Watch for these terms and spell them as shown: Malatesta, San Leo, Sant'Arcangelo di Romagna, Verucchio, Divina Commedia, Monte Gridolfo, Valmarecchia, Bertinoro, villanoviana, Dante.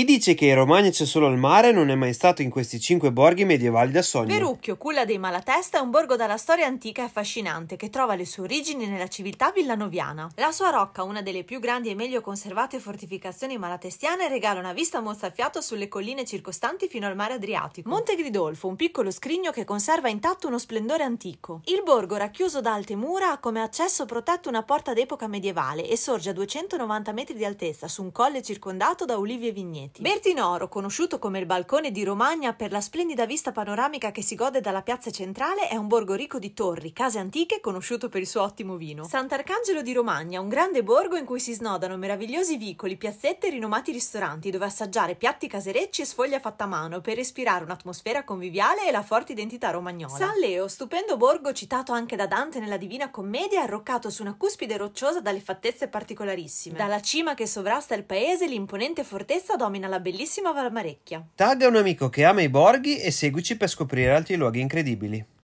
Chi dice che in Romagna c'è solo il mare non è mai stato in questi 5 borghi medievali da sogno. Verucchio, culla dei Malatesta, è un borgo dalla storia antica e affascinante che trova le sue origini nella civiltà villanoviana. La sua rocca, una delle più grandi e meglio conservate fortificazioni malatestiane, regala una vista mozzafiato sulle colline circostanti fino al mare Adriatico. Monte Gridolfo, un piccolo scrigno che conserva intatto uno splendore antico. Il borgo, racchiuso da alte mura, ha come accesso protetto una porta d'epoca medievale e sorge a 290 metri di altezza su un colle circondato da ulivi e vigneti. Bertinoro, conosciuto come il balcone di Romagna per la splendida vista panoramica che si gode dalla piazza centrale, è un borgo ricco di torri, case antiche, conosciuto per il suo ottimo vino. Sant'Arcangelo di Romagna, un grande borgo in cui si snodano meravigliosi vicoli, piazzette e rinomati ristoranti, dove assaggiare piatti caserecci e sfoglia fatta a mano per respirare un'atmosfera conviviale e la forte identità romagnola. San Leo, stupendo borgo citato anche da Dante nella Divina Commedia, arroccato su una cuspide rocciosa dalle fattezze particolarissime. Dalla cima che sovrasta il paese, l'imponente fortezza domina la bellissima Valmarecchia. Tagga un amico che ama i borghi e seguici per scoprire altri luoghi incredibili.